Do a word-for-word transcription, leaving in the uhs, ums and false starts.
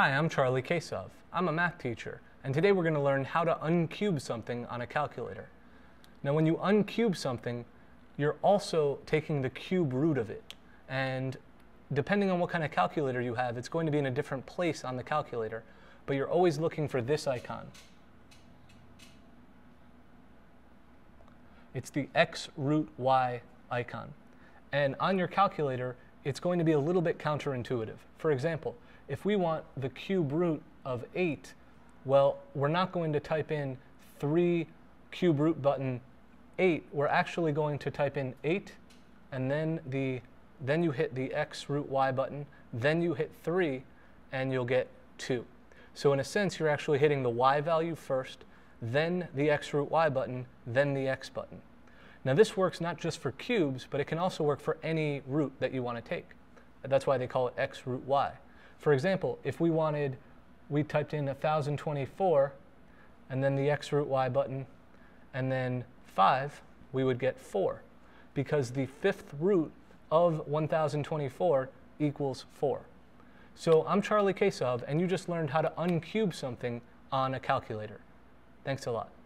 Hi, I'm Charlie Kasov. I'm a math teacher, and today we're going to learn how to uncube something on a calculator. Now, when you uncube something, you're also taking the cube root of it, and depending on what kind of calculator you have, it's going to be in a different place on the calculator, but you're always looking for this icon. It's the X root Y icon, and on your calculator, it's going to be a little bit counterintuitive. For example, if we want the cube root of eight, well, we're not going to type in three cube root button eight. We're actually going to type in eight, and then the then you hit the X root Y button, then you hit three, and you'll get two. So in a sense, you're actually hitting the Y value first, then the X root Y button, then the X button. Now this works not just for cubes, but it can also work for any root that you want to take. That's why they call it X root Y. For example, if we wanted, we typed in one thousand twenty-four, and then the X root Y button, and then five, we would get four, because the fifth root of one thousand twenty-four equals four. So I'm Charlie Kasov, and you just learned how to uncube something on a calculator. Thanks a lot.